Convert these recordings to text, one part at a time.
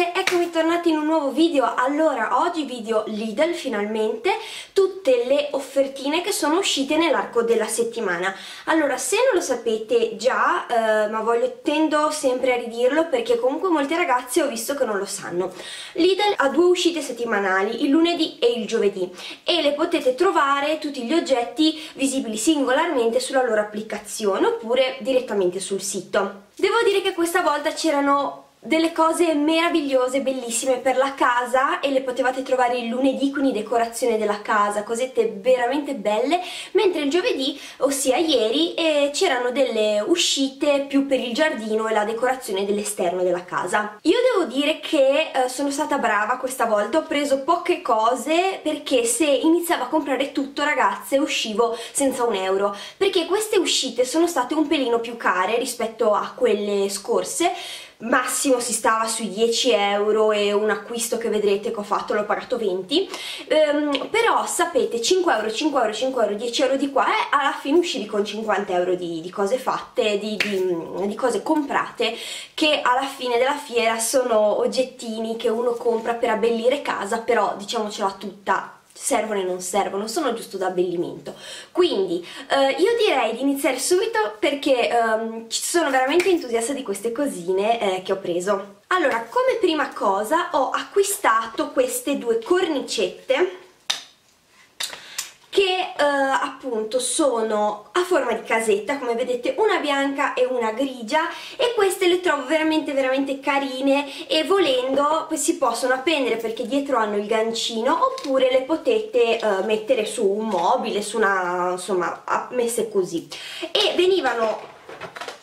ragazze, eccomi tornati in un nuovo video. Allora, oggi video Lidl, finalmente tutte le offertine che sono uscite nell'arco della settimana. Allora, se non lo sapete già, ma tendo sempre a ridirlo perché comunque molte ragazze ho visto che non lo sanno, Lidl ha due uscite settimanali, il lunedì e il giovedì, e le potete trovare tutti gli oggetti visibili singolarmente sulla loro applicazione oppure direttamente sul sito. Devo dire che questa volta c'erano delle cose meravigliose, bellissime per la casa, e le potevate trovare il lunedì, quindi decorazione della casa, cosette veramente belle, mentre il giovedì, ossia ieri, c'erano delle uscite più per il giardino e la decorazione dell'esterno della casa. Io devo dire che sono stata brava questa volta, ho preso poche cose perché se iniziavo a comprare tutto, ragazze, uscivo senza un euro, perché queste uscite sono state un pelino più care rispetto a quelle scorse. Massimo si stava sui 10 euro, e un acquisto che vedrete che ho fatto l'ho pagato 20, però sapete, 5 euro, 10 euro di qua, e alla fine uscivi con 50 euro di cose fatte, di cose comprate, che alla fine della fiera sono oggettini che uno compra per abbellire casa, però diciamocela tutta, servono e non servono, sono giusto da abbellimento. Quindi io direi di iniziare subito perché sono veramente entusiasta di queste cosine che ho preso. Allora, come prima cosa ho acquistato queste due cornicette che appunto sono a forma di casetta, come vedete, una bianca e una grigia, e queste le trovo veramente carine, e volendo si possono appendere perché dietro hanno il gancino, oppure le potete mettere su un mobile, su una, insomma, messe così. E venivano,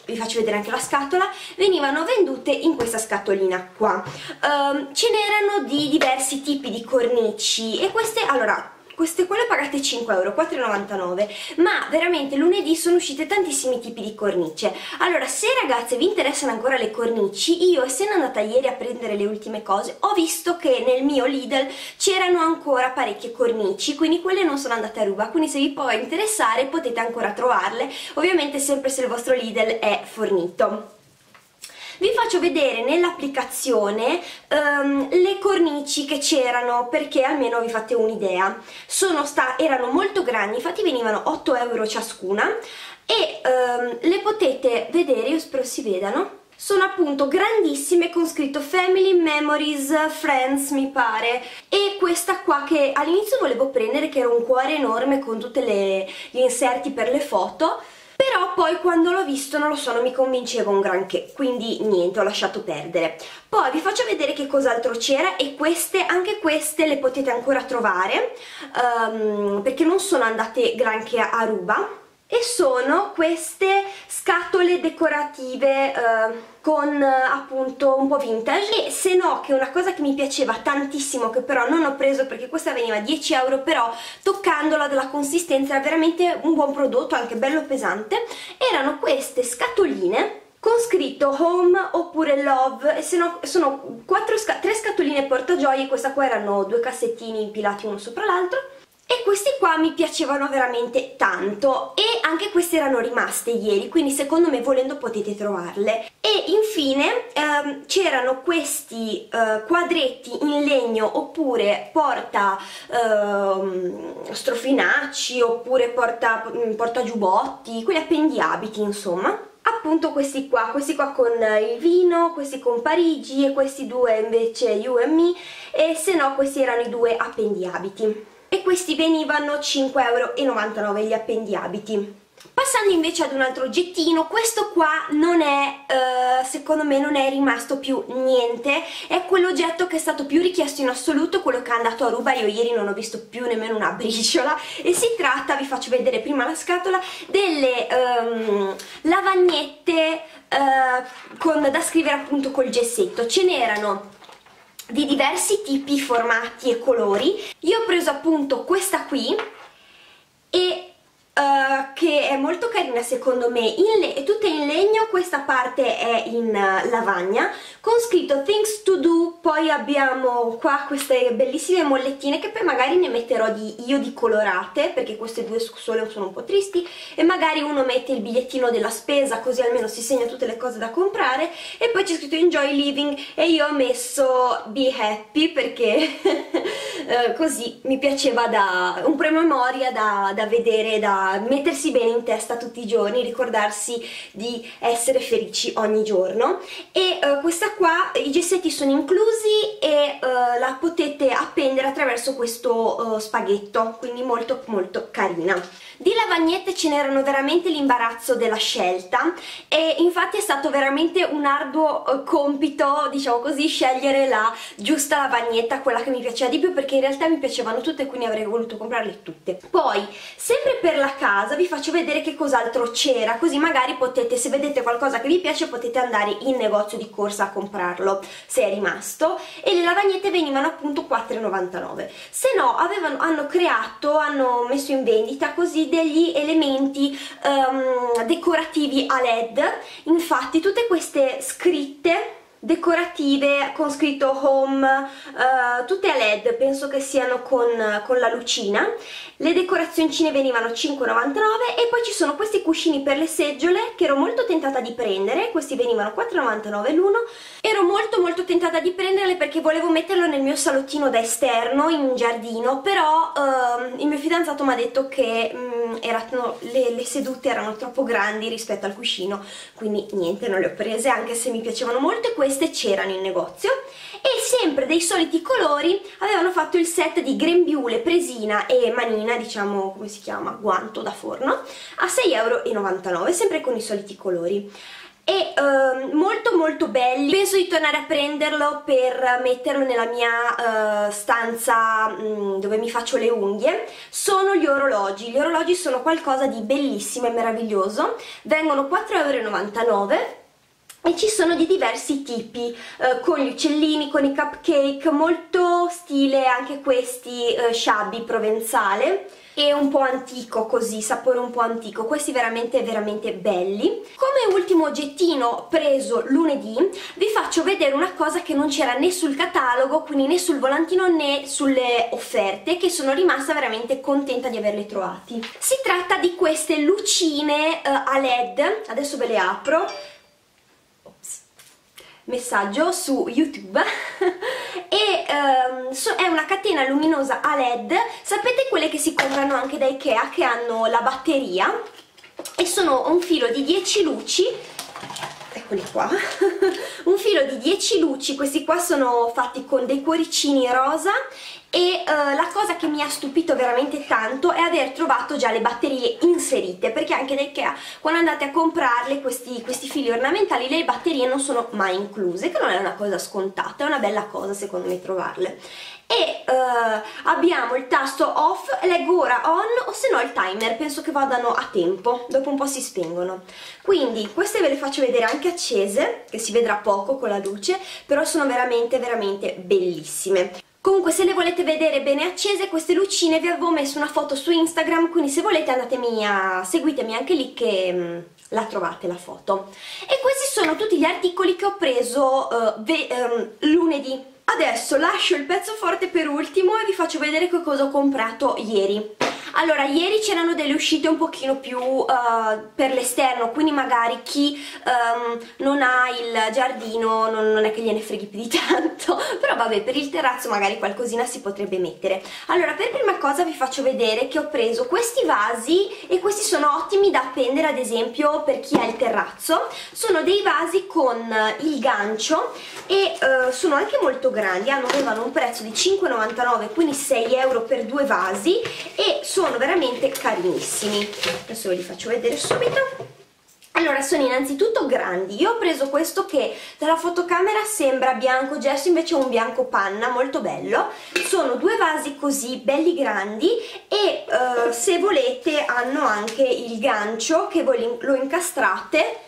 vi faccio vedere anche la scatola, venivano vendute in questa scatolina qua. Ce n'erano di diversi tipi di cornici, e queste, allora, queste qua le pagate 5 euro, 4,99, ma veramente lunedì sono uscite tantissimi tipi di cornice. Allora, se ragazze vi interessano ancora le cornici, io essendo andata ieri a prendere le ultime cose, ho visto che nel mio Lidl c'erano ancora parecchie cornici, quindi quelle non sono andate a ruba, quindi se vi può interessare potete ancora trovarle, ovviamente sempre se il vostro Lidl è fornito. Vi faccio vedere nell'applicazione le cornici che c'erano, perché almeno vi fate un'idea. Erano molto grandi, infatti venivano 8 euro ciascuna, e le potete vedere, io spero si vedano, sono appunto grandissime con scritto Family, Memories, Friends mi pare, e questa qua che all'inizio volevo prendere, che era un cuore enorme con tutti gli inserti per le foto, però poi quando l'ho visto, non lo so, non mi convinceva un granché, quindi niente, ho lasciato perdere. Poi vi faccio vedere che cos'altro c'era, e queste, anche queste le potete ancora trovare, perché non sono andate granché a ruba, e sono queste scatole decorative con appunto un po' vintage. E se no, che una cosa che mi piaceva tantissimo, che però non ho preso perché questa veniva a 10 euro, però toccandola della consistenza era veramente un buon prodotto, anche bello pesante, erano queste scatoline con scritto Home oppure Love, e se no sono tre scatoline portagioie, questa qua erano due cassettini impilati uno sopra l'altro, e questi qua mi piacevano veramente tanto, e anche queste erano rimaste ieri, quindi secondo me volendo potete trovarle. E infine c'erano questi quadretti in legno, oppure porta strofinacci, oppure porta giubbotti, quelli appendiabiti insomma, appunto questi qua con il vino, questi con Parigi, e questi due invece You and Me, e se no questi erano i due appendiabiti, e questi venivano 5,99 euro gli appendiabiti. Passando invece ad un altro oggettino, questo qua non è, secondo me non è rimasto più niente, è quell'oggetto che è stato più richiesto in assoluto, quello che è andato a ruba, io ieri non ho visto più nemmeno una briciola, e si tratta, vi faccio vedere prima la scatola, delle lavagnette da scrivere appunto col gessetto. Ce n'erano di diversi tipi, formati e colori. Io ho preso appunto questa qui, e che è molto carina secondo me, è tutta in legno, questa parte è in lavagna con scritto things to do, poi abbiamo qua queste bellissime mollettine che poi magari ne metterò io di colorate, perché queste due sole sono un po' tristi, e magari uno mette il bigliettino della spesa così almeno si segna tutte le cose da comprare, e poi c'è scritto enjoy living e io ho messo be happy perché così mi piaceva, da un promemoria da vedere, da mettersi bene in testa tutti i giorni, ricordarsi di essere felici ogni giorno. E questa qua, i gessetti sono inclusi e la potete appendere attraverso questo spaghetto, quindi molto molto carina. Di lavagnette ce n'erano veramente l'imbarazzo della scelta, e infatti è stato veramente un arduo compito, diciamo così, scegliere la giusta lavagnetta, quella che mi piaceva di più, perché in realtà mi piacevano tutte, quindi avrei voluto comprarle tutte. Poi, sempre per la casa, vi faccio vedere che cos'altro c'era, così magari potete, se vedete qualcosa che vi piace, potete andare in negozio di corsa a comprarlo se è rimasto. E le lavagnette venivano appunto 4,99, se no hanno messo in vendita così degli elementi decorativi a LED. Infatti tutte queste scritte decorative con scritto home, tutte a LED, penso che siano con la lucina. Le decorazioncine venivano 5,99, e poi ci sono questi cuscini per le seggiole che ero molto tentata di prendere, questi venivano 4,99 l'uno. Ero molto molto tentata di prenderle perché volevo metterlo nel mio salottino da esterno in giardino, però il mio fidanzato mi ha detto che le sedute erano troppo grandi rispetto al cuscino, quindi niente, non le ho prese, anche se mi piacevano molto, e queste c'erano in negozio. E sempre dei soliti colori, avevano fatto il set di grembiule, presina e manina, diciamo, come si chiama, guanto da forno, a 6,99 €, sempre con i soliti colori, e molto molto belli. Penso di tornare a prenderlo per metterlo nella mia stanza dove mi faccio le unghie. Sono gli orologi. Gli orologi sono qualcosa di bellissimo e meraviglioso, vengono 4,99 €. E ci sono di diversi tipi, con gli uccellini, con i cupcake, molto stile anche questi shabby provenzale, e un po' antico così, sapore un po' antico, questi veramente veramente belli. Come ultimo oggettino preso lunedì, vi faccio vedere una cosa che non c'era né sul catalogo, quindi né sul volantino né sulle offerte, che sono rimasta veramente contenta di averle trovati. Si tratta di queste lucine a LED, adesso ve le apro, messaggio su YouTube e è una catena luminosa a LED, sapete quelle che si comprano anche da IKEA, che hanno la batteria, e sono un filo di 10 luci, eccoli qua un filo di 10 luci, questi qua sono fatti con dei cuoricini rosa. E la cosa che mi ha stupito veramente tanto è aver trovato già le batterie inserite, perché anche da IKEA, quando andate a comprarle questi fili ornamentali, le batterie non sono mai incluse, che non è una cosa scontata, è una bella cosa secondo me trovarle. E abbiamo il tasto off, leggo ora on, o se no il timer, penso che vadano a tempo, dopo un po' si spengono. Quindi queste ve le faccio vedere anche accese, che si vedrà poco con la luce, però sono veramente veramente bellissime. Comunque, se le volete vedere bene accese queste lucine, vi avevo messo una foto su Instagram, quindi se volete seguitemi anche lì che la trovate la foto. E questi sono tutti gli articoli che ho preso lunedì. Adesso lascio il pezzo forte per ultimo e vi faccio vedere che cosa ho comprato ieri. Allora, ieri c'erano delle uscite un pochino più per l'esterno, quindi magari chi non ha il giardino non è che gliene freghi più di tanto, però vabbè, per il terrazzo magari qualcosina si potrebbe mettere. Allora, per prima cosa vi faccio vedere che ho preso questi vasi, e questi sono ottimi da appendere ad esempio per chi ha il terrazzo. Sono dei vasi con il gancio e sono anche molto grandi, avevano un prezzo di 5,99, quindi 6 € per due vasi, e sono veramente carinissimi. Adesso ve li faccio vedere subito. Allora, sono innanzitutto grandi. Io ho preso questo che dalla fotocamera sembra bianco gesso, invece è un bianco panna, molto bello. Sono due vasi così belli grandi, e se volete hanno anche il gancio che voi lo incastrate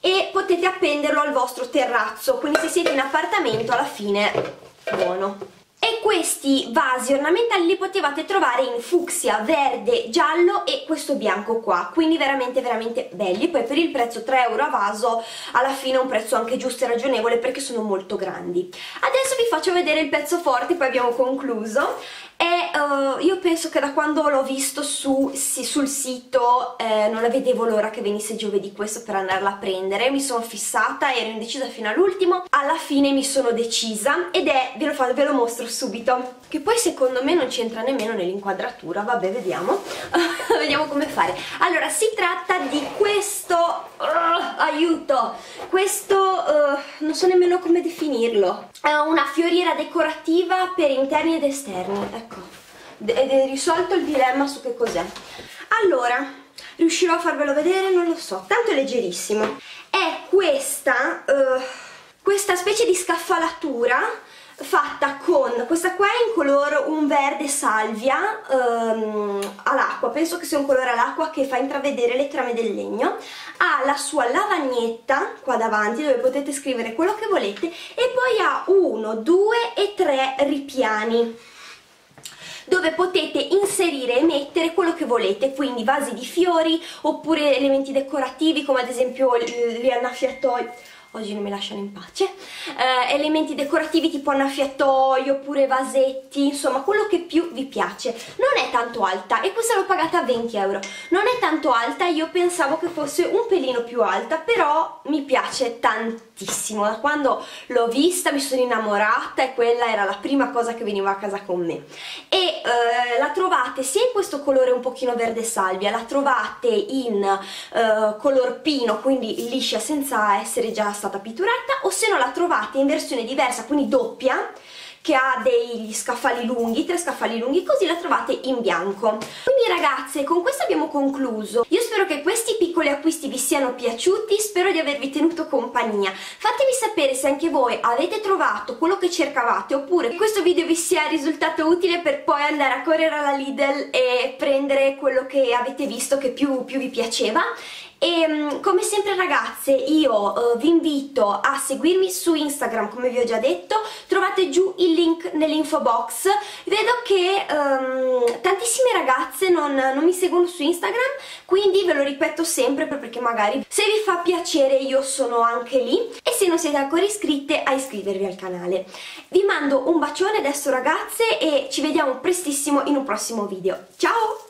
e potete appenderlo al vostro terrazzo, quindi se siete in appartamento alla fine buono. E questi vasi ornamentali li potevate trovare in fucsia, verde, giallo e questo bianco qua, quindi veramente veramente belli. Poi per il prezzo 3 euro a vaso, alla fine è un prezzo anche giusto e ragionevole perché sono molto grandi. Adesso vi faccio vedere il pezzo forte, poi abbiamo concluso. E io penso che da quando l'ho visto sul sito non vedevo l'ora che venisse giovedì questo per andarla a prendere. Mi sono fissata, ero indecisa fino all'ultimo, alla fine mi sono decisa ed è, ve lo mostro subito, che poi secondo me non c'entra nemmeno nell'inquadratura, vabbè, vediamo vediamo come fare. Allora, si tratta di questo aiuto, questo non so nemmeno come definirlo, è una fioriera decorativa per interni ed esterni, ecco, ed è risolto il dilemma su che cos'è. Allora, riuscirò a farvelo vedere? Non lo so, tanto è leggerissimo. È questa specie di scaffalatura fatta con, questa qua è in colore un verde salvia all'acqua, penso che sia un colore all'acqua che fa intravedere le trame del legno. Ha la sua lavagnetta qua davanti dove potete scrivere quello che volete e poi ha 1, 2 e 3 ripiani dove potete inserire e mettere quello che volete, quindi vasi di fiori oppure elementi decorativi come ad esempio gli annaffiatoi, oggi non mi lasciano in pace, elementi decorativi tipo annaffiatoi oppure vasetti, insomma quello che più vi piace. Non è tanto alta e questa l'ho pagata a 20 euro, non è tanto alta, io pensavo che fosse un pelino più alta, però mi piace tantissimo, da quando l'ho vista mi sono innamorata e quella era la prima cosa che veniva a casa con me. E la trovate sia in questo colore un pochino verde salvia, la trovate in color pino, quindi liscia senza essere già stata pitturata, o se no la trovate in versione diversa, quindi doppia, che ha degli scaffali lunghi, 3 scaffali lunghi, così la trovate in bianco. Quindi ragazze, con questo abbiamo concluso. Io spero che questi piccoli acquisti vi siano piaciuti, spero di avervi tenuto compagnia. Fatemi sapere se anche voi avete trovato quello che cercavate, oppure che questo video vi sia risultato utile per poi andare a correre alla Lidl e prendere quello che avete visto che più vi piaceva. E come sempre ragazze, io vi invito a seguirmi su Instagram, come vi ho già detto, trovate giù il link nell'info box. Vedo che tantissime ragazze non mi seguono su Instagram, quindi ve lo ripeto sempre perché magari se vi fa piacere io sono anche lì, e se non siete ancora iscritte a iscrivervi al canale. Vi mando un bacione adesso ragazze e ci vediamo prestissimo in un prossimo video. Ciao!